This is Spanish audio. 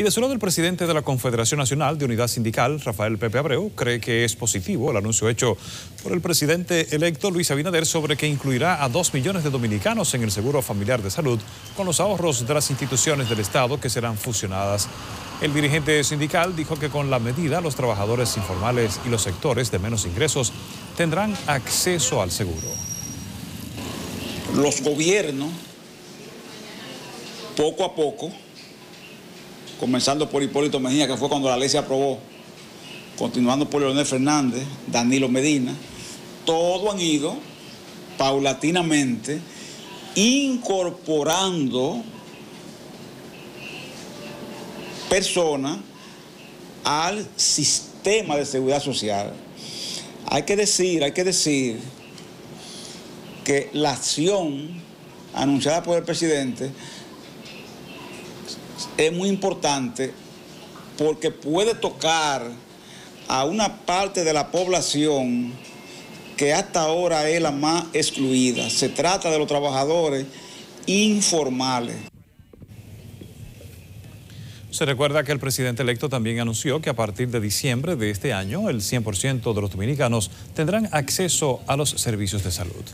Y de su lado, el presidente de la Confederación Nacional de Unidad Sindical, Rafael Pepe Abreu, cree que es positivo el anuncio hecho por el presidente electo Luis Abinader sobre que incluirá a 2 millones de dominicanos en el Seguro Familiar de Salud con los ahorros de las instituciones del Estado que serán fusionadas. El dirigente sindical dijo que con la medida los trabajadores informales y los sectores de menos ingresos tendrán acceso al seguro. Los gobiernos, poco a poco, comenzando por Hipólito Mejía, que fue cuando la ley se aprobó, continuando por Leonel Fernández, Danilo Medina, todos han ido paulatinamente incorporando personas al sistema de seguridad social. Hay que decir que la acción anunciada por el presidente es muy importante porque puede tocar a una parte de la población que hasta ahora es la más excluida. Se trata de los trabajadores informales. Se recuerda que el presidente electo también anunció que a partir de diciembre de este año, el 100% de los dominicanos tendrán acceso a los servicios de salud.